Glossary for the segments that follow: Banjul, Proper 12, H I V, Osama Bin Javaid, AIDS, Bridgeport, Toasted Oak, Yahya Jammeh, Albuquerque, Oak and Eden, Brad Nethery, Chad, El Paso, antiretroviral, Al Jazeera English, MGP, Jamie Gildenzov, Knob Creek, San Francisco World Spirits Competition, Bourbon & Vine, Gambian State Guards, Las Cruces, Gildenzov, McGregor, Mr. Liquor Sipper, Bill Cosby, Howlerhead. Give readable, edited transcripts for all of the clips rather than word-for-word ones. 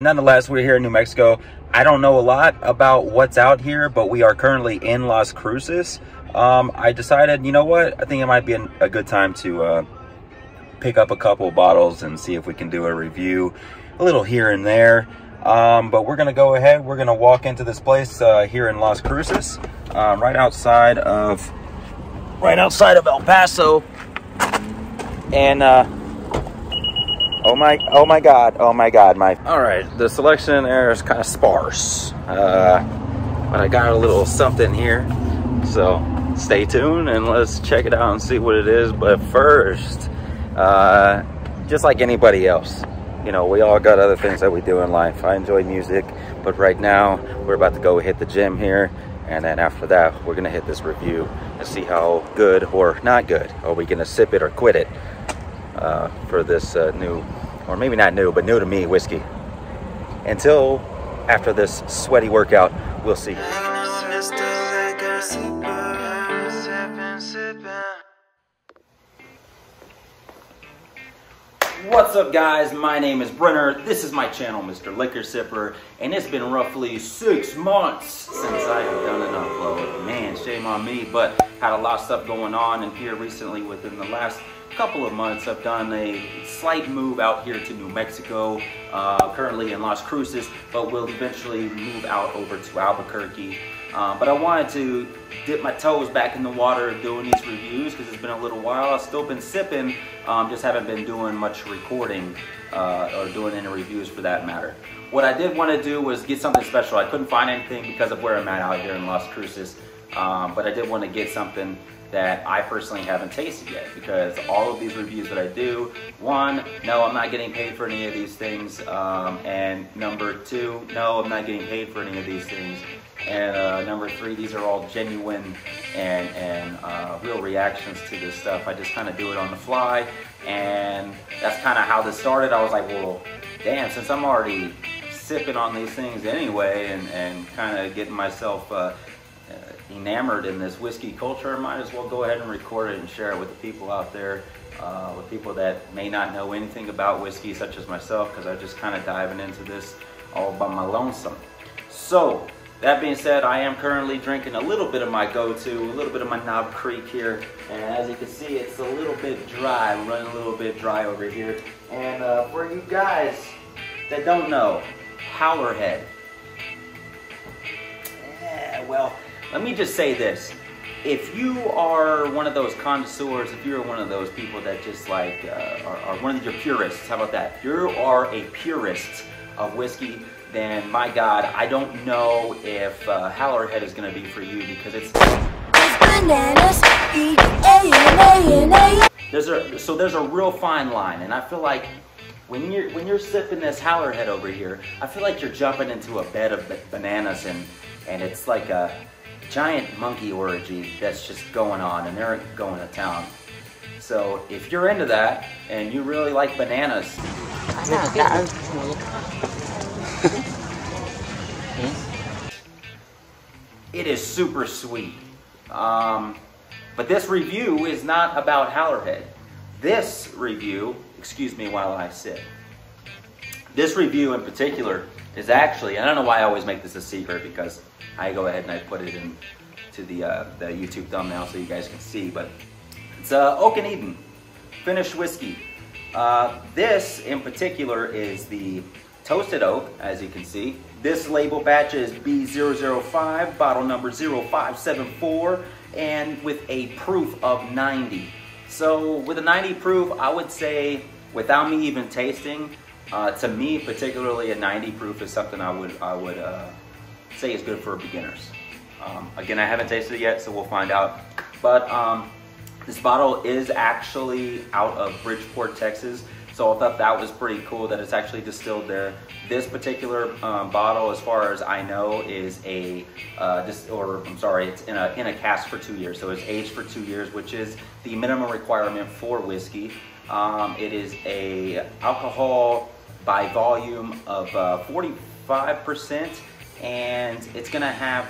Nonetheless, we're here in New Mexico. I don't know a lot about what's out here, but we are currently in Las Cruces. I decided, you know what? I think it might be a good time to pick up a couple of bottles and see if we can do a review a little here and there. But we're going to go ahead. We're going to walk into this place here in Las Cruces, right outside of El Paso. And Oh my God. All right, the selection there is kind of sparse, but I got a little something here. So stay tuned and let's check it out and see what it is. But first, just like anybody else, you know, we all got other things that we do in life. I enjoy music, but right now we're about to go hit the gym here. And then after that, we're gonna hit this review and see how good or not good. Are we gonna sip it or quit it? For this new, or maybe not new, but new to me whiskey. Until after this sweaty workout, we'll see. What's up, guys? My name is Brenner. This is my channel, Mr. Liquor Sipper, and it's been roughly 6 months since I have done an upload. Man, shame on me, but had a lot of stuff going on, and here recently within the last couple of months I've done a slight move out here to New Mexico, currently in Las Cruces, but will eventually move out over to Albuquerque. But I wanted to dip my toes back in the water of doing these reviews because it's been a little while. I've still been sipping, just haven't been doing much recording or doing any reviews for that matter. What I did want to do was get something special. I couldn't find anything because of where I'm at out here in Las Cruces, but I did want to get something that I personally haven't tasted yet, because all of these reviews that I do, one, no, I'm not getting paid for any of these things, and number two, no, I'm not getting paid for any of these things, and number three, these are all genuine and real reactions to this stuff. I just kind of do it on the fly, and that's kind of how this started. I was like, well, damn, since I'm already sipping on these things anyway and kind of getting myself enamored in this whiskey culture, might as well go ahead and record it and share it with the people out there, with people that may not know anything about whiskey, such as myself, because I'm just kind of diving into this all by my lonesome. So that being said, I am currently drinking a little bit of my go-to, a little bit of my Knob Creek here, and as you can see, it's a little bit dry. We're running a little bit dry over here. And for you guys that don't know, Howlerhead. Yeah, well, let me just say this. If you are one of those connoisseurs, if you're one of those people that just like, are one of your purists, how about that? If you are a purist of whiskey, then my God, I don't know if Howlerhead is gonna be for you, because it's bananas. There's a real fine line, and I feel like when you're sipping this Howlerhead over here, I feel like you're jumping into a bed of bananas, and it's like a giant monkey orgy that's just going on, and they're going to town. So if you're into that and you really like bananas, it is super sweet. But this review is not about Howlerhead. This review, excuse me while I sip, this review in particular is actually, and I don't know why I always make this a secret, because I go ahead and I put it into the YouTube thumbnail so you guys can see, but it's Oak and Eden, Finnish whiskey. This in particular is the toasted oak, as you can see. This label batch is B005, bottle number 0574, and with a proof of 90. So with a 90 proof, I would say, without me even tasting, to me particularly, a 90 proof is something I would say is good for beginners. Again, I haven't tasted it yet, so we'll find out. But this bottle is actually out of Bridgeport, Texas, so I thought that was pretty cool that it's actually distilled there. This particular bottle, as far as I know, is a it's in a cask for 2 years, so it's aged for 2 years, which is the minimum requirement for whiskey. It is a alcohol by volume of 45%, and it's gonna have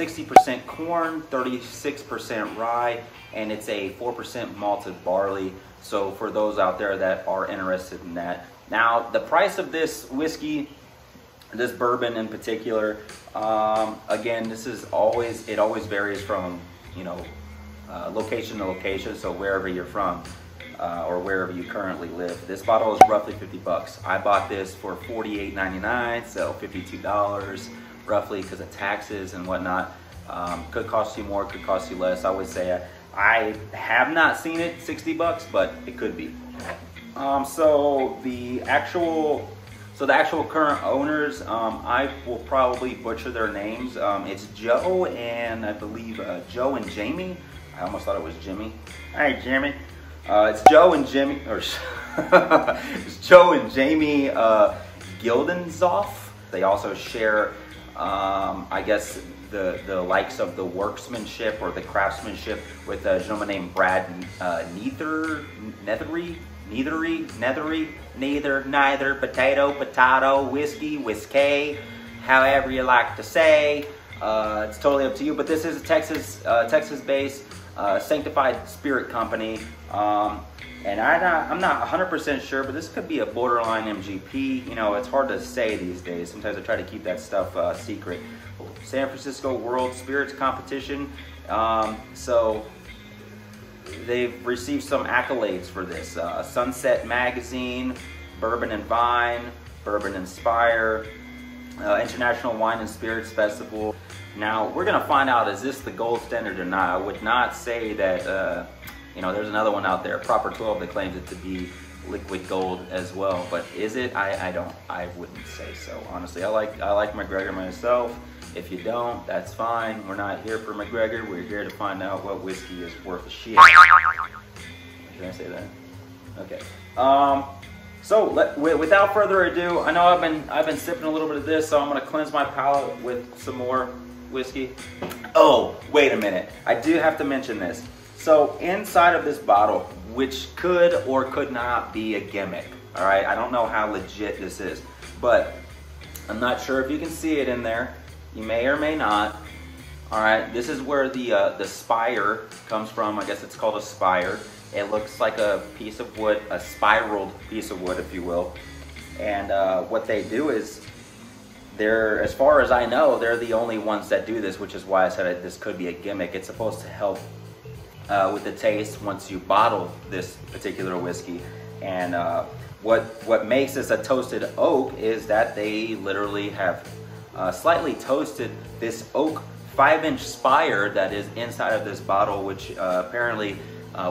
60% corn, 36% rye, and it's a 4% malted barley. So for those out there that are interested in that. Now, the price of this whiskey this bourbon in particular, again, this is always, it always varies from, you know, location to location. So wherever you're from, or wherever you currently live. This bottle is roughly $50. I bought this for $48.99, so $52 roughly because of taxes and whatnot. Could cost you more, could cost you less. I would say I have not seen it $60, but it could be. So the actual current owners, I will probably butcher their names. It's Joe and I believe Joe and Jamie. I almost thought it was Jimmy. Hey, Jimmy. It's Joe and Jimmy, or it's Joe and Jamie Gildenzov. They also share, I guess, the likes of the worksmanship or the craftsmanship with a gentleman named Brad Nethery, potato, whiskey, however you like to say. It's totally up to you, but this is a Texas-based sanctified spirit company, and I'm not 100% sure, but this could be a borderline MGP. You know, it's hard to say these days. Sometimes I try to keep that stuff secret. San Francisco World Spirits Competition. So they've received some accolades for this: Sunset Magazine, Bourbon and Vine, Bourbon and Spire, International Wine and Spirits Festival. Now, we're gonna find out, is this the gold standard or not? I would not say that, you know, there's another one out there, Proper 12, that claims it to be liquid gold as well, but is it? I wouldn't say so, honestly. I like McGregor myself. If you don't, that's fine. We're not here for McGregor. We're here to find out what whiskey is worth a shit. Did I say that? Okay. So without further ado, I know I've been sipping a little bit of this, so I'm gonna cleanse my palate with some more whiskey. Oh, wait a minute. I do have to mention this. So inside of this bottle, which could or could not be a gimmick, all right? I don't know how legit this is, but I'm not sure if you can see it in there. You may or may not, all right? This is where the spire comes from. I guess it's called a spire. It looks like a piece of wood, a spiraled piece of wood, if you will. And what they do is, they're, as far as I know, they're the only ones that do this, which is why I said this could be a gimmick. It's supposed to help with the taste once you bottle this particular whiskey. And what makes this a toasted oak is that they literally have slightly toasted this oak 5-inch spire that is inside of this bottle, which apparently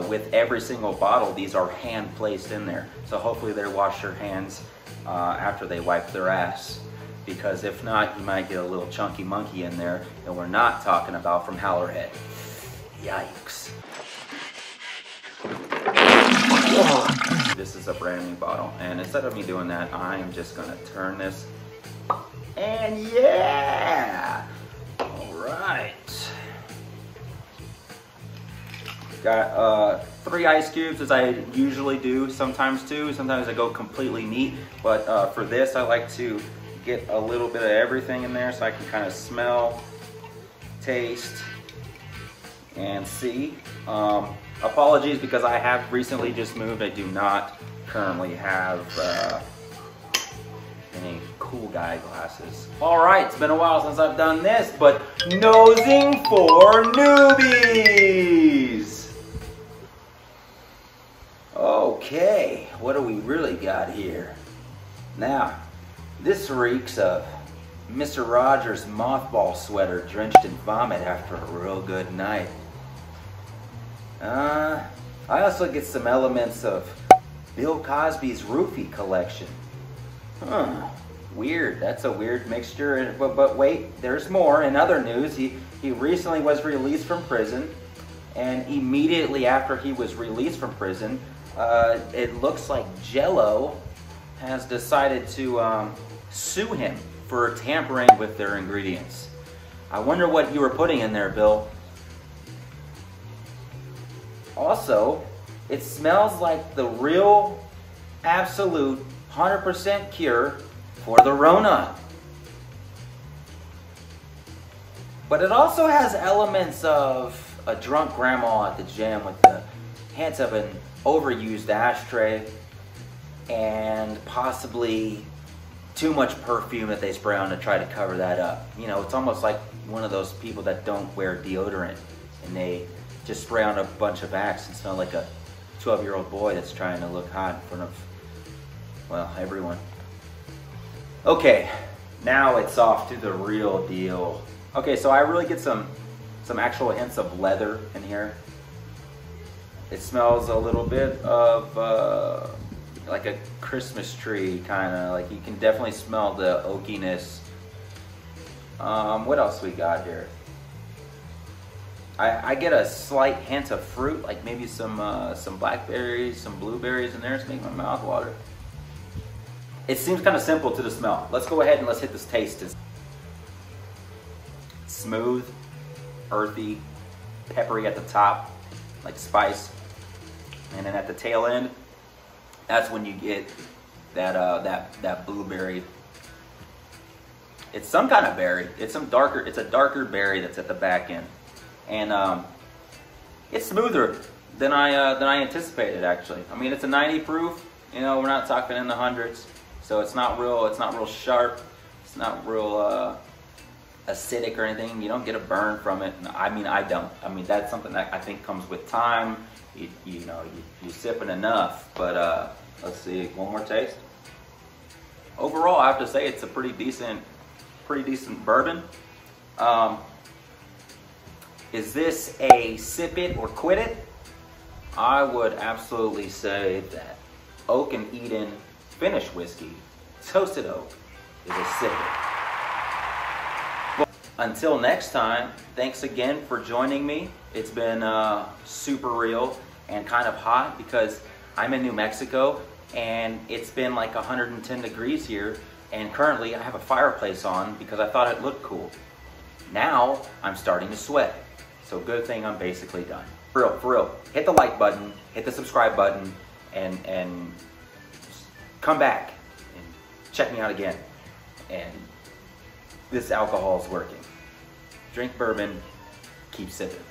with every single bottle, these are hand placed in there. So hopefully they wash their hands after they wipe their ass, because if not, you might get a little chunky monkey in there that we're not talking about from Howlerhead. Yikes. Whoa. This is a brand new bottle, and instead of me doing that, I'm just gonna turn this, and yeah! All right. Got 3 ice cubes, as I usually do, sometimes 2, sometimes I go completely neat, but for this, I like to get a little bit of everything in there so I can kind of smell, taste, and see. Apologies, because I have recently just moved. I do not currently have any cool guy glasses. All right, it's been a while since I've done this, but nosing for newbies. Okay, what do we really got here? Now, this reeks of Mr. Rogers' mothball sweater drenched in vomit after a real good night. I also get some elements of Bill Cosby's roofie collection. Huh, weird. That's a weird mixture. But wait, there's more. In other news, he recently was released from prison, and immediately after he was released from prison, it looks like Jell-O has decided to sue him for tampering with their ingredients. I wonder what you were putting in there, Bill. Also, it smells like the real, absolute, 100% cure for the Rona. But it also has elements of a drunk grandma at the gym with the hint of an overused ashtray and possibly too much perfume that they spray on to try to cover that up. You know, it's almost like one of those people that don't wear deodorant and they just spray on a bunch of Axe and smell like a 12-year-old boy that's trying to look hot in front of, well, everyone. Okay, now it's off to the real deal. Okay, so I really get some actual hints of leather in here. It smells a little bit of like a Christmas tree, kind of. Like, you can definitely smell the oakiness. What else we got here? I get a slight hint of fruit, like maybe some blackberries, some blueberries in there. It's making my mouth water. It seems kind of simple to the smell. Let's go ahead and let's hit this taste. Smooth, earthy, peppery at the top, like spice. And then at the tail end, that's when you get that that blueberry. It's some kind of berry. It's some darker. It's a darker berry that's at the back end. And it's smoother than I anticipated, actually. I mean, it's a 90 proof. You know, we're not talking in the hundreds, so it's not real. It's not real sharp. It's not real acidic or anything. You don't get a burn from it. No, I mean, I don't. I mean, that's something that I think comes with time. You know, you're sipping enough. But let's see, one more taste. Overall, I have to say it's a pretty decent bourbon. Is this a sip it or quit it? I would absolutely say that Oak and Eden Finnish whiskey, toasted oak, is a sip it. Well, until next time, thanks again for joining me. It's been super real and kind of hot because I'm in New Mexico and it's been like 110 degrees here, and currently I have a fireplace on because I thought it looked cool. Now I'm starting to sweat. So good thing I'm basically done. For real, hit the like button, hit the subscribe button, and come back and check me out again. And this alcohol is working. Drink bourbon, keep sipping.